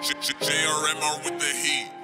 JRMR with the heat.